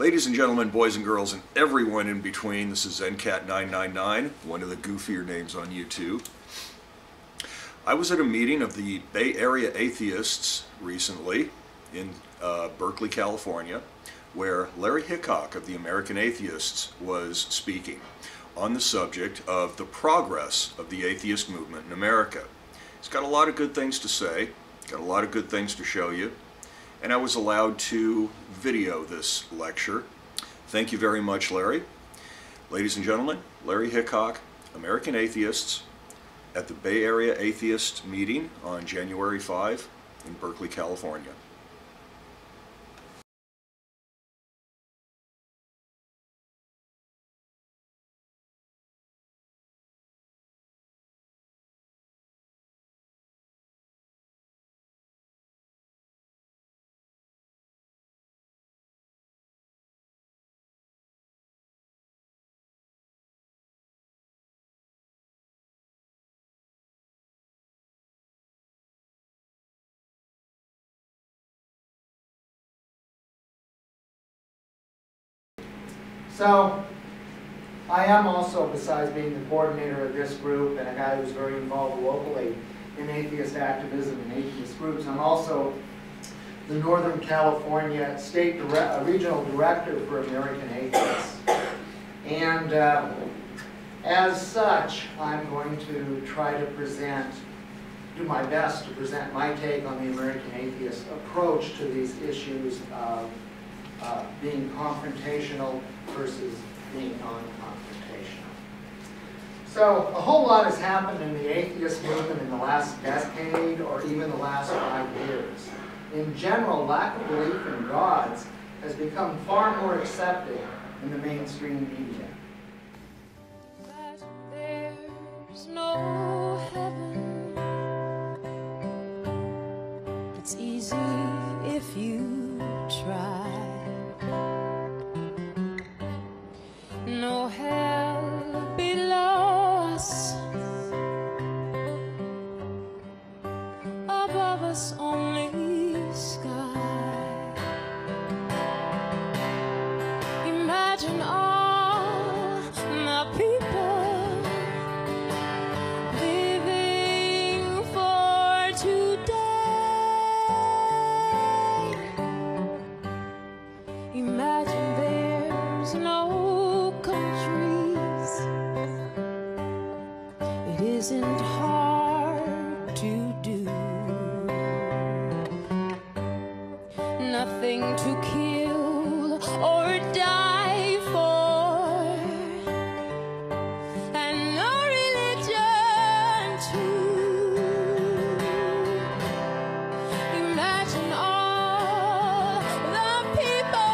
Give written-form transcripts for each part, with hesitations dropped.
Ladies and gentlemen, boys and girls, and everyone in between, this is zencat999, one of the goofier names on YouTube. I was at a meeting of the Bay Area Atheists recently in Berkeley, California, where Larry Hicok of the American Atheists was speaking on the subject of the progress of the atheist movement in America. He's got a lot of good things to say, got a lot of good things to show you. And I was allowed to video this lecture. Thank you very much, Larry. Ladies and gentlemen, Larry Hicok, American Atheists, at the Bay Area Atheist meeting on January 5 in Berkeley, California. So, I am also, besides being the coordinator of this group and a guy who's very involved locally in atheist activism and atheist groups, I'm also the Northern California State Regional Director for American Atheists. And as such, I'm going to try to do my best to present my take on the American Atheist approach to these issues of being confrontational versus being non-confrontational. So a whole lot has happened in the atheist movement in the last decade or even the last 5 years. In general, lack of belief in gods has become far more accepted in the mainstream media. That there's no heaven. It's easy if you try. No hell below us, above us only sky. Imagine all my people living for today. Imagine there's no countries. It isn't hard to do. Nothing to kill or die for, and no religion too. Imagine all the people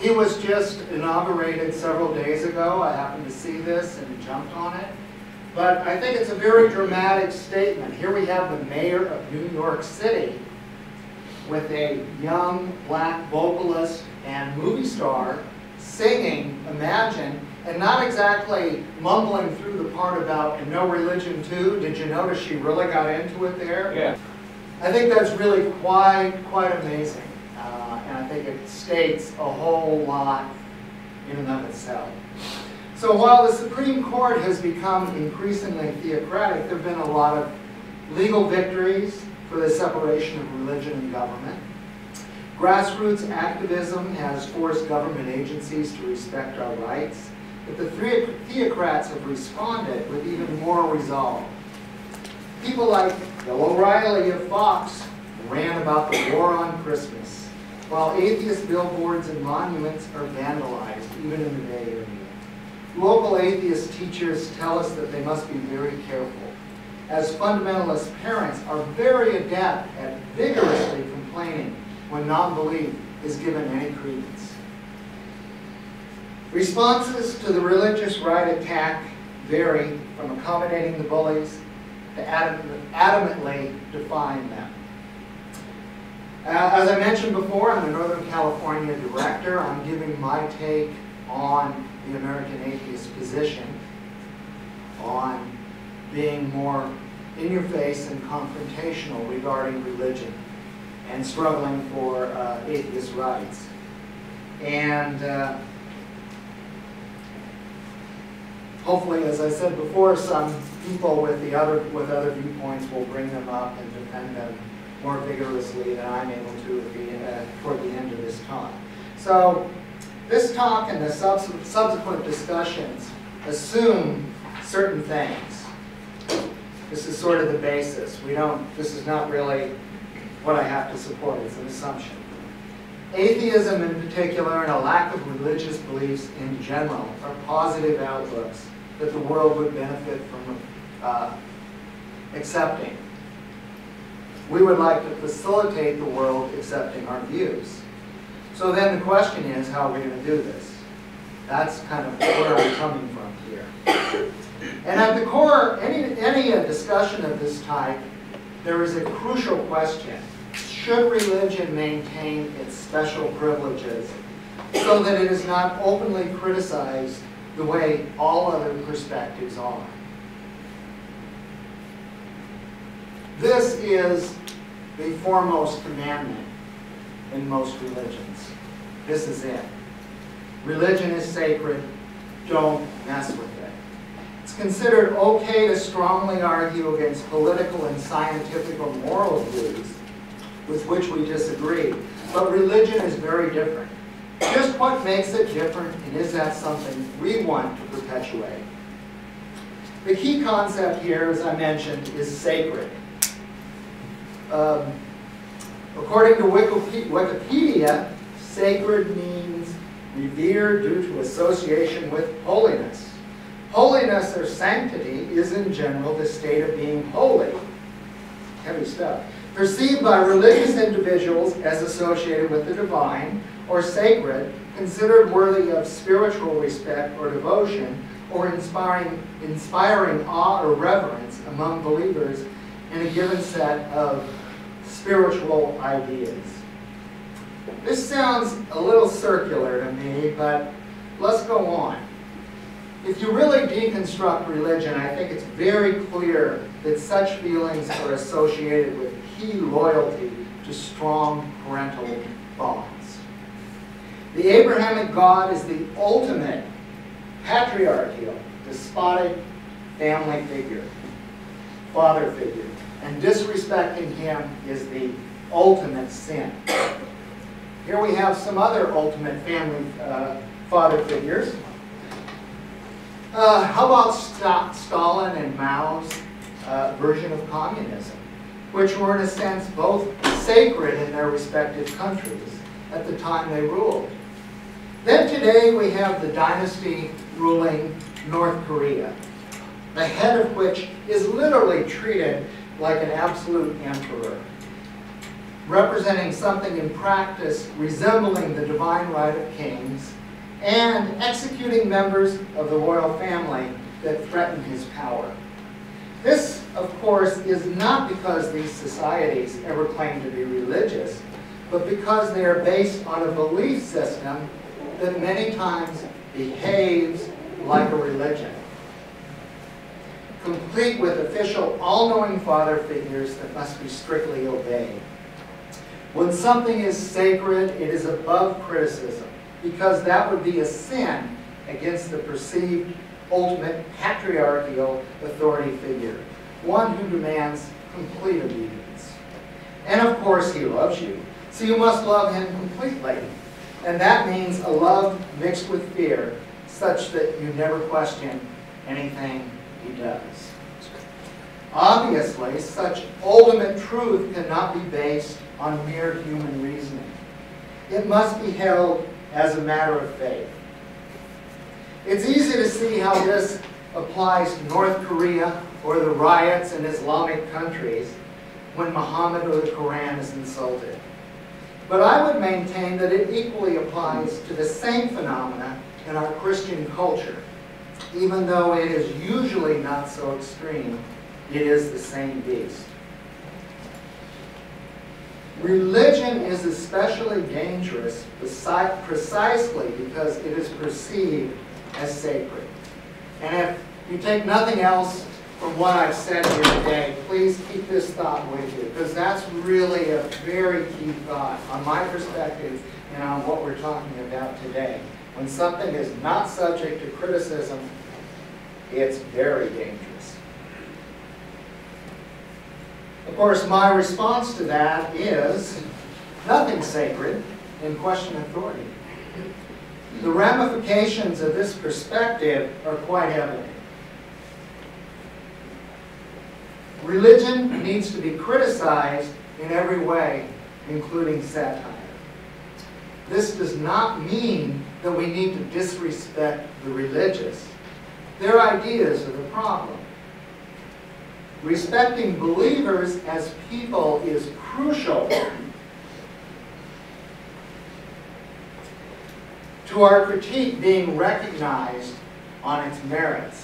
He was just inaugurated several days ago. I happened to see this and jumped on it. But I think it's a very dramatic statement. Here we have the mayor of New York City with a young black vocalist and movie star singing Imagine, and not exactly mumbling through the part about and no religion too. Did you notice she really got into it there? Yeah. I think that's really quite amazing. And I think it states a whole lot in and of itself. So while the Supreme Court has become increasingly theocratic, there have been a lot of legal victories for the separation of religion and government. Grassroots activism has forced government agencies to respect our rights, but the theocrats have responded with even more resolve. People like Bill O'Reilly of Fox ran about the war on Christmas, while atheist billboards and monuments are vandalized, even in the Bay Area. Local atheist teachers tell us that they must be very careful, as fundamentalist parents are very adept at vigorously complaining when non-belief is given any credence. Responses to the religious right attack vary from accommodating the bullies to adamantly defying them. As I mentioned before, I'm the Northern California director. I'm giving my take on the American Atheist position on being more in your face and confrontational regarding religion and struggling for atheist rights. And hopefully, as I said before, some people with other viewpoints will bring them up and defend them more vigorously than I'm able to at the, toward the end of this talk. So this talk and the subsequent discussions assume certain things. This is sort of the basis. We don't, this is not really what I have to support, it's an assumption. Atheism in particular and a lack of religious beliefs in general are positive outlooks that the world would benefit from accepting. We would like to facilitate the world accepting our views. So then the question is, how are we going to do this? That's kind of where I'm coming from here. And at the core, any discussion of this type, there is a crucial question. Should religion maintain its special privileges so that it is not openly criticized the way all other perspectives are? This is the foremost commandment in most religions. This is it. Religion is sacred. Don't mess with it. It's considered okay to strongly argue against political and scientific or moral views with which we disagree. But religion is very different. Just what makes it different, and is that something we want to perpetuate? The key concept here, as I mentioned, is sacred. According to Wikipedia, sacred means revered due to association with holiness. Holiness or sanctity is in general the state of being holy. Heavy stuff. Perceived by religious individuals as associated with the divine or sacred, considered worthy of spiritual respect or devotion, or inspiring awe or reverence among believers in a given set of spiritual ideas. This sounds a little circular to me, but let's go on. If you really deconstruct religion, I think it's very clear that such feelings are associated with key loyalty to strong parental bonds. The Abrahamic God is the ultimate patriarchal, despotic family figure, father figure, and disrespecting him is the ultimate sin. Here we have some other ultimate family father figures. How about Stalin and Mao's version of communism, which were in a sense both sacred in their respective countries at the time they ruled. Then today we have the dynasty ruling North Korea, the head of which is literally treated like an absolute emperor, representing something in practice resembling the divine right of kings, and executing members of the royal family that threaten his power. This, of course, is not because these societies ever claim to be religious, but because they are based on a belief system that many times behaves like a religion, complete with official, all-knowing father figures that must be strictly obeyed. When something is sacred, it is above criticism, because that would be a sin against the perceived ultimate patriarchal authority figure, one who demands complete obedience. And of course he loves you, so you must love him completely. And that means a love mixed with fear, such that you never question anything he does. Obviously, such ultimate truth cannot be based on mere human reasoning. It must be held as a matter of faith. It's easy to see how this applies to North Korea or the riots in Islamic countries when Muhammad or the Quran is insulted. But I would maintain that it equally applies to the same phenomena in our Christian culture. Even though it is usually not so extreme, it is the same beast. Religion is especially dangerous precisely because it is perceived as sacred. And if you take nothing else from what I've said here today, please keep this thought with you, because that's really a very key thought on my perspective and on what we're talking about today. When something is not subject to criticism, it's very dangerous. Of course, my response to that is nothing's sacred in question authority. The ramifications of this perspective are quite evident. Religion needs to be criticized in every way, including satire. This does not mean that we need to disrespect the religious. Their ideas are the problem. Respecting believers as people is crucial to our critique being recognized on its merits.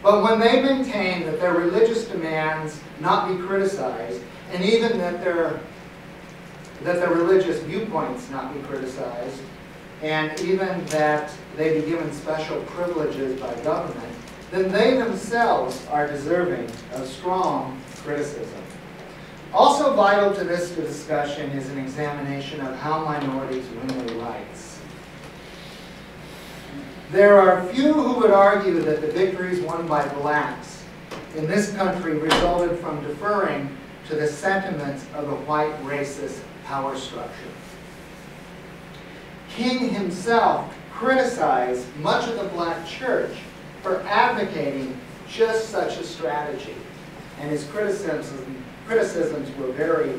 But when they maintain that their religious demands not be criticized, and even that their religious viewpoints not be criticized, and even that they be given special privileges by government, then they themselves are deserving of strong criticism. Also vital to this discussion is an examination of how minorities win their rights. There are few who would argue that the victories won by blacks in this country resulted from deferring to the sentiments of a white racist power structure. King himself criticized much of the black church for advocating just such a strategy, and his criticisms were very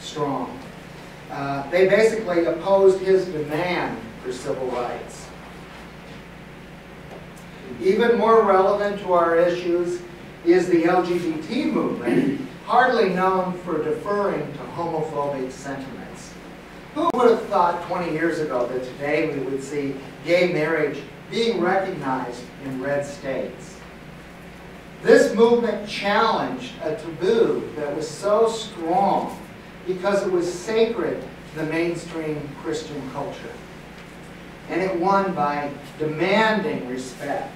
strong. They basically opposed his demand for civil rights. Even more relevant to our issues is the LGBT movement, hardly known for deferring to homophobic sentiments. Who would have thought 20 years ago that today we would see gay marriage being recognized in red states? This movement challenged a taboo that was so strong because it was sacred to the mainstream Christian culture. And it won by demanding respect.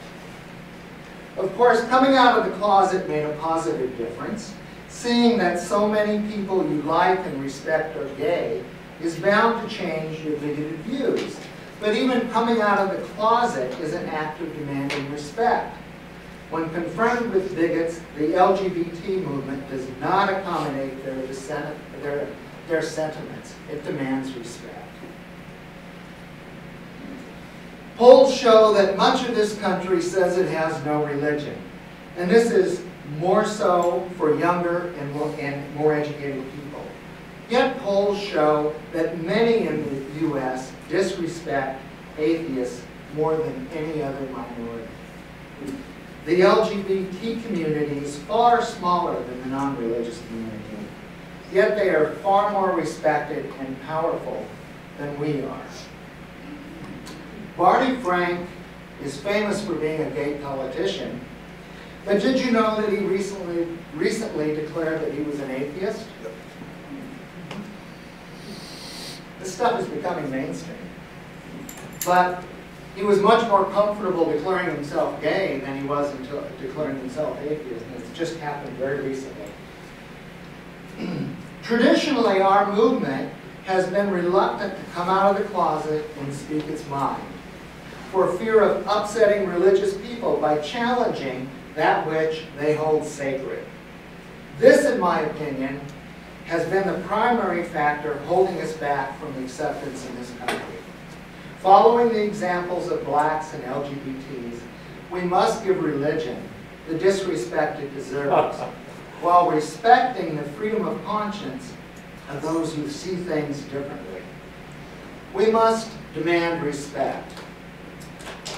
Of course, coming out of the closet made a positive difference. Seeing that so many people you like and respect are gay is bound to change your bigoted views. But even coming out of the closet is an act of demanding respect. When confronted with bigots, the LGBT movement does not accommodate their sentiments. It demands respect. Polls show that much of this country says it has no religion. And this is more so for younger and more educated people. Yet polls show that many in the U.S. disrespect atheists more than any other minority. The LGBT community is far smaller than the non-religious community, yet they are far more respected and powerful than we are. Barney Frank is famous for being a gay politician, but did you know that he recently declared that he was an atheist? This stuff is becoming mainstream. But he was much more comfortable declaring himself gay than he was until declaring himself atheist, and it's just happened very recently. Traditionally, our movement has been reluctant to come out of the closet and speak its mind for fear of upsetting religious people by challenging that which they hold sacred. This, in my opinion, has been the primary factor holding us back from acceptance in this country. Following the examples of blacks and LGBTs, we must give religion the disrespect it deserves, while respecting the freedom of conscience of those who see things differently. We must demand respect.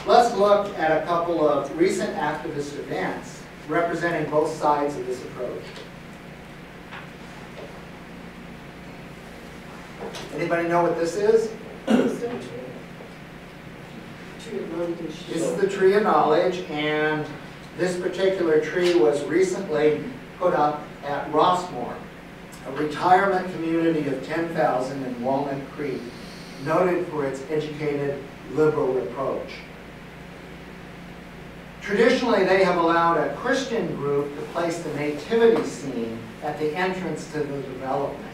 Let's look at a couple of recent activist events representing both sides of this approach. Anybody know what this is? This is the Tree of Knowledge, and this particular tree was recently put up at Rossmoor, a retirement community of 10,000 in Walnut Creek, noted for its educated liberal approach. Traditionally, they have allowed a Christian group to place the nativity scene at the entrance to the development.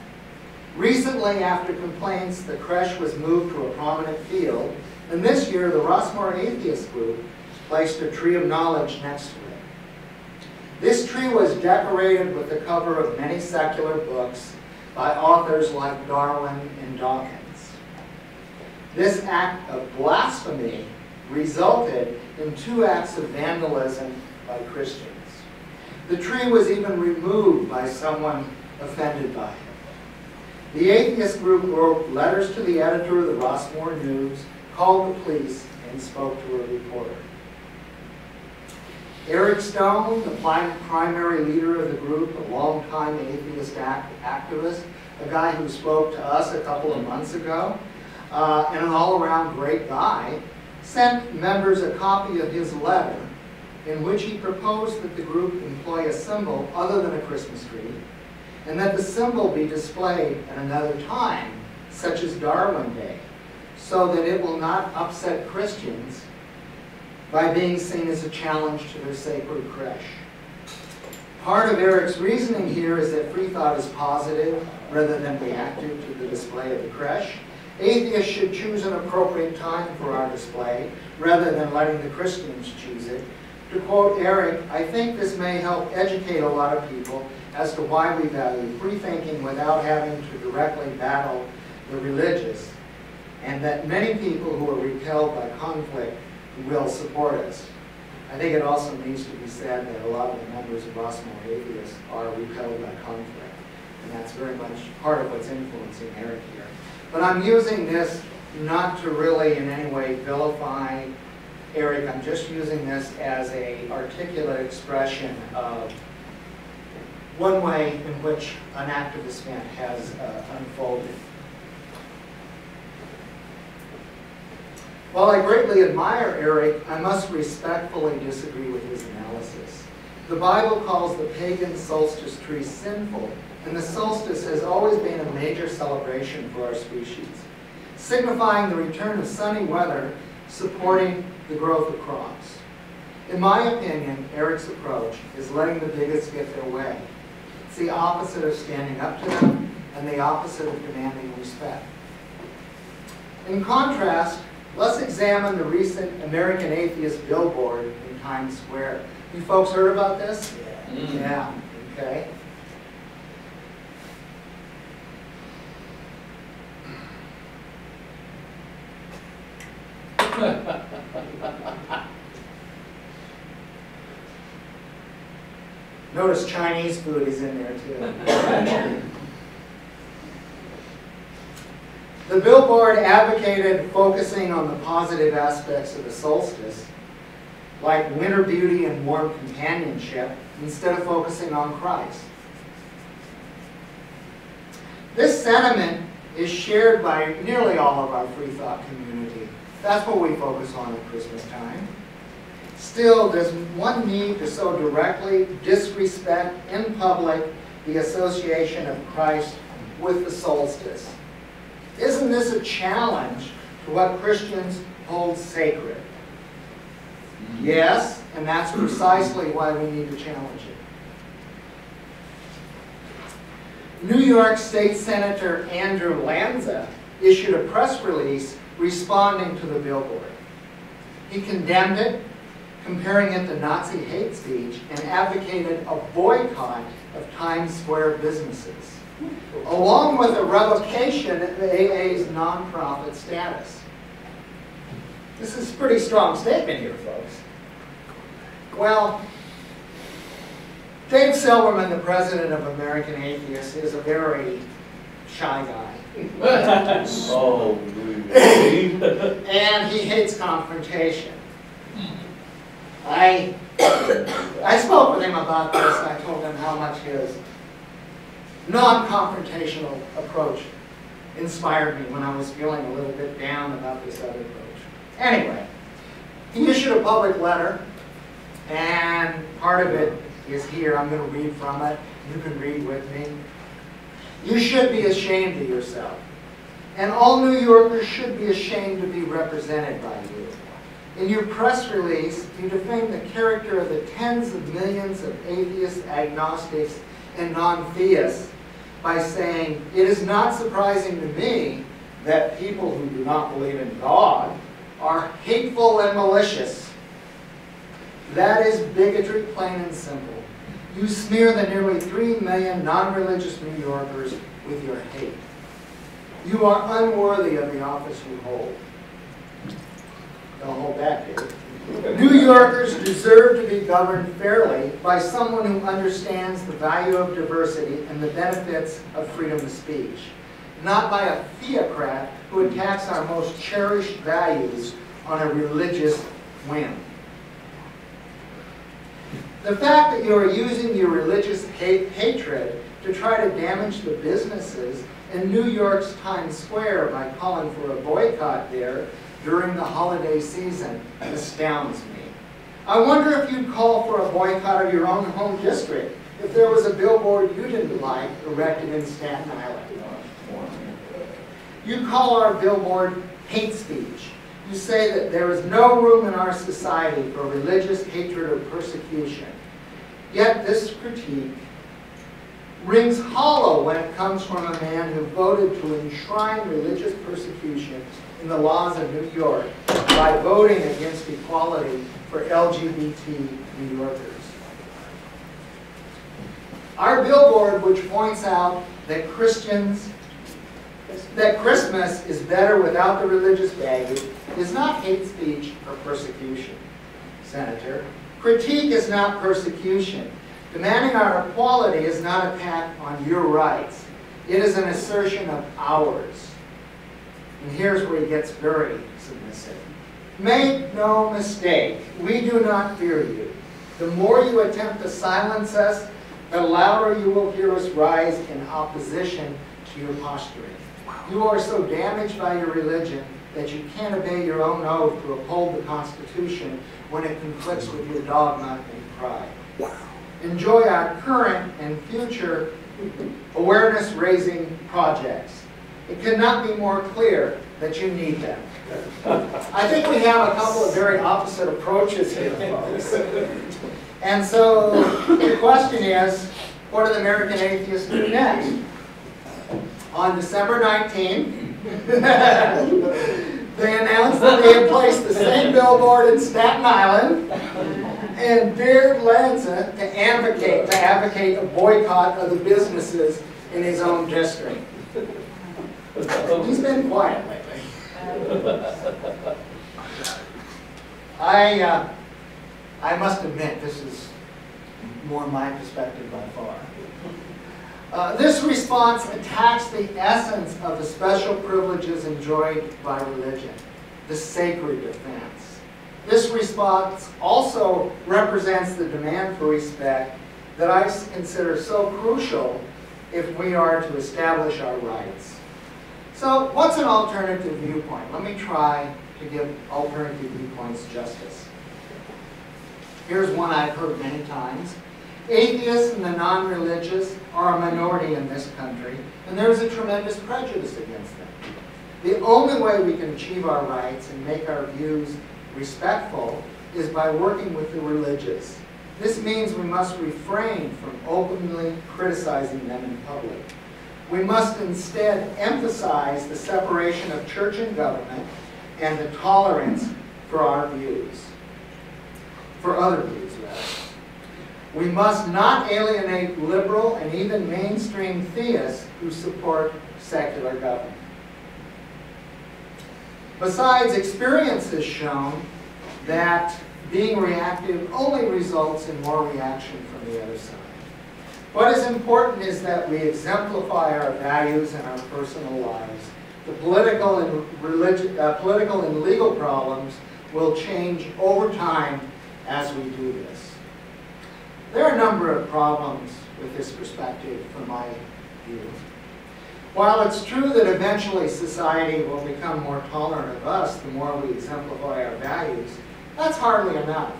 Recently, after complaints, the creche was moved to a prominent field, and this year, the Rossmoor Atheist group placed a tree of knowledge next to it. This tree was decorated with the cover of many secular books by authors like Darwin and Dawkins. This act of blasphemy resulted in 2 acts of vandalism by Christians. The tree was even removed by someone offended by it. The atheist group wrote letters to the editor of the Rossmoor News, called the police, and spoke to a reporter. Eric Stone, the primary leader of the group, a longtime atheist activist, a guy who spoke to us a couple of months ago, and an all-around great guy, sent members a copy of his letter in which he proposed that the group employ a symbol other than a Christmas tree, and that the symbol be displayed at another time, such as Darwin Day, so that it will not upset Christians by being seen as a challenge to their sacred creche. Part of Eric's reasoning here is that free thought is positive rather than reactive to the display of the creche. Atheists should choose an appropriate time for our display, rather than letting the Christians choose it. To quote Eric, "I think this may help educate a lot of people as to why we value free thinking without having to directly battle the religious, and that many people who are repelled by conflict will support us." I think it also needs to be said that a lot of the members of Rossmoor Atheists are repelled by conflict, and that's very much part of what's influencing Eric here. But I'm using this not to really in any way vilify Eric. I'm just using this as an articulate expression of one way in which an activist event has unfolded. While I greatly admire Eric, I must respectfully disagree with his analysis. The Bible calls the pagan solstice tree sinful, and the solstice has always been a major celebration for our species, signifying the return of sunny weather, supporting the growth of crops. In my opinion, Eric's approach is letting the bigots get their way. It's the opposite of standing up to them, and the opposite of demanding respect. In contrast, let's examine the recent American Atheist billboard in Times Square. You folks heard about this? Yeah. Mm-hmm. Yeah, okay. Notice Chinese food is in there too. The billboard advocated focusing on the positive aspects of the solstice, like winter beauty and warm companionship, instead of focusing on Christ. This sentiment is shared by nearly all of our free thought community. That's what we focus on at Christmas time. Still, there's one need to so directly disrespect in public the association of Christ with the solstice. Isn't this a challenge to what Christians hold sacred? Yes, and that's precisely why we need to challenge it. New York State Senator Andrew Lanza issued a press release responding to the billboard. He condemned it, comparing it to Nazi hate speech, and advocated a boycott of Times Square businesses, along with a revocation of AA's nonprofit status. This is a pretty strong statement here, folks. Well, Dave Silverman, the president of American Atheists, is a very shy guy. Oh, and he hates confrontation. I spoke with him about this, and I told him how much his non-confrontational approach inspired me when I was feeling a little bit down about this other approach. Anyway, he issued a public letter, and part of it is here. I'm going to read from it. You can read with me. "You should be ashamed of yourself, and all New Yorkers should be ashamed to be represented by you. In your press release, you defend the character of the tens of millions of atheists, agnostics, and non-theists by saying, "It is not surprising to me that people who do not believe in God are hateful and malicious." That is bigotry, plain and simple. You smear the nearly 3 million non-religious New Yorkers with your hate. You are unworthy of the office you hold. Don't hold back, David. New Yorkers deserve to be governed fairly by someone who understands the value of diversity and the benefits of freedom of speech, not by a theocrat who attacks our most cherished values on a religious whim. The fact that you are using your religious hatred to try to damage the businesses in New York's Times Square by calling for a boycott there during the holiday season astounds me. I wonder if you'd call for a boycott of your own home district if there was a billboard you didn't like erected in Staten Island. You call our billboard hate speech. You say that there is no room in our society for religious hatred or persecution. Yet this critique rings hollow when it comes from a man who voted to enshrine religious persecution in the laws of New York by voting against equality for LGBT New Yorkers. Our billboard, which points out that Christmas is better without the religious baggage, is not hate speech or persecution, Senator. Critique is not persecution. Demanding our equality is not an attack on your rights. It is an assertion of ours. And here's where he gets very submissive. Make no mistake, we do not fear you. The more you attempt to silence us, the louder you will hear us rise in opposition to your posturing. You are so damaged by your religion that you can't obey your own oath to uphold the Constitution when it conflicts with your dogma and pride. Wow. Enjoy our current and future awareness-raising projects. It could not be more clear that you need them. I think we have a couple of very opposite approaches here, folks. And so the question is, what do the American atheists do next? On December 19, they announced that they had placed the same billboard in Staten Island and dared Lanza to advocate a boycott of the businesses in his own district. He's been quiet lately. I must admit, this is more my perspective by far. This response attacks the essence of the special privileges enjoyed by religion, the sacred defense. This response also represents the demand for respect that I consider so crucial if we are to establish our rights. So what's an alternative viewpoint? Let me try to give alternative viewpoints justice. Here's one I've heard many times. Atheists and the non-religious are a minority in this country, and there is a tremendous prejudice against them. The only way we can achieve our rights and make our views respectful is by working with the religious. This means we must refrain from openly criticizing them in public. We must instead emphasize the separation of church and government and the tolerance for our views, for other views, rather. We must not alienate liberal and even mainstream theists who support secular government. Besides, experience has shown that being reactive only results in more reaction from the other side. What is important is that we exemplify our values in our personal lives. The political and legal problems will change over time as we do this. There are a number of problems with this perspective, from my view. While it's true that eventually society will become more tolerant of us the more we exemplify our values, that's hardly enough.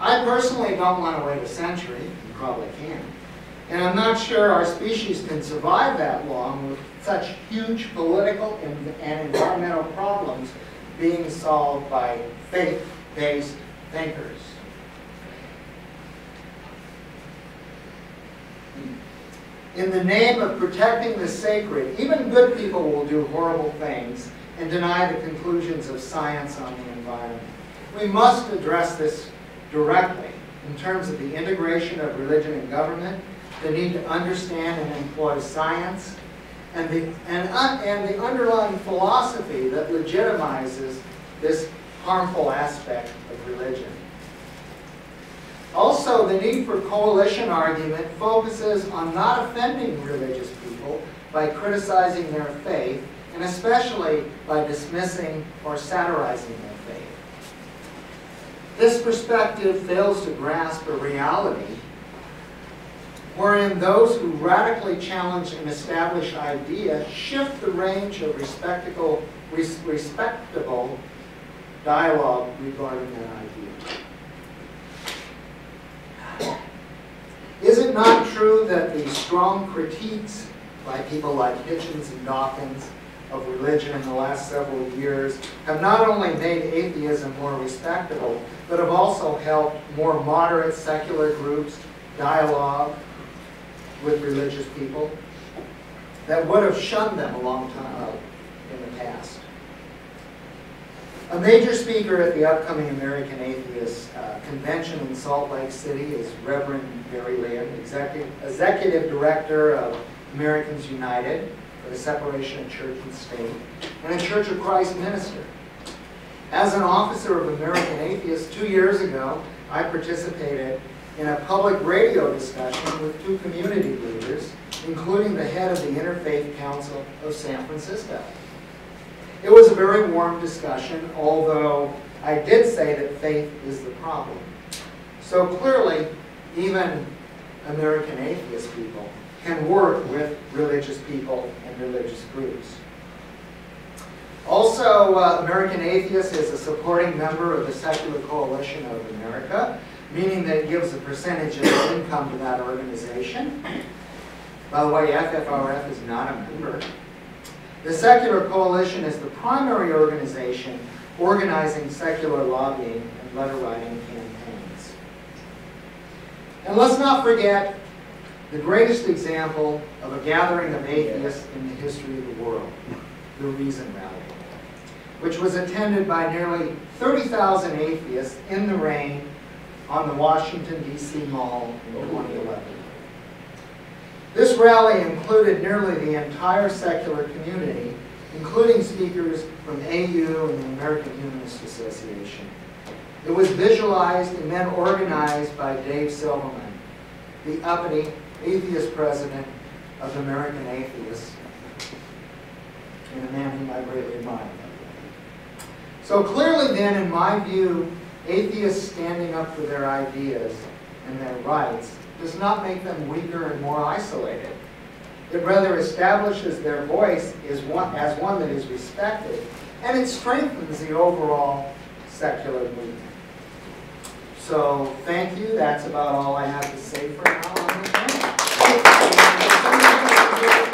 I personally don't want to wait a century, you probably can, and I'm not sure our species can survive that long with such huge political and environmental problems being solved by faith-based thinkers. In the name of protecting the sacred, even good people will do horrible things and deny the conclusions of science on the environment. We must address this directly in terms of the integration of religion and government, the need to understand and employ science, and the underlying philosophy that legitimizes this harmful aspect of religion. Also, the need for coalition argument focuses on not offending religious people by criticizing their faith, and especially by dismissing or satirizing their faith. This perspective fails to grasp a reality wherein those who radically challenge an established idea shift the range of respectable dialogue regarding that idea. Is it not true that the strong critiques by people like Hitchens and Dawkins of religion in the last several years have not only made atheism more respectable, but have also helped more moderate secular groups dialogue with religious people that would have shunned them a long time out in the past? A major speaker at the upcoming American Atheists Convention in Salt Lake City is Reverend Barry Lynn, Executive Director of Americans United for the Separation of Church and State, and a Church of Christ minister. As an officer of American Atheists 2 years ago, I participated in a public radio discussion with two community leaders, including the head of the Interfaith Council of San Francisco. It was a very warm discussion, although I did say that faith is the problem. So clearly, even American atheist people can work with religious people and religious groups. Also, American Atheists is a supporting member of the Secular Coalition of America, meaning that it gives a percentage of its income to that organization. By the way, FFRF is not a member. The Secular Coalition is the primary organization organizing secular lobbying and letter-writing campaigns. And let's not forget the greatest example of a gathering of atheists in the history of the world, the Reason Rally, which was attended by nearly 30,000 atheists in the rain on the Washington, D.C. Mall in 2011. This rally included nearly the entire secular community, including speakers from AU and the American Humanist Association. It was visualized and then organized by Dave Silverman, the uppity atheist president of American Atheists, and a man whom I greatly admire. So clearly then, in my view, atheists standing up for their ideas and their rights does not make them weaker and more isolated. It rather establishes their voice as one that is respected, and it strengthens the overall secular movement. So thank you. That's about all I have to say for now on this.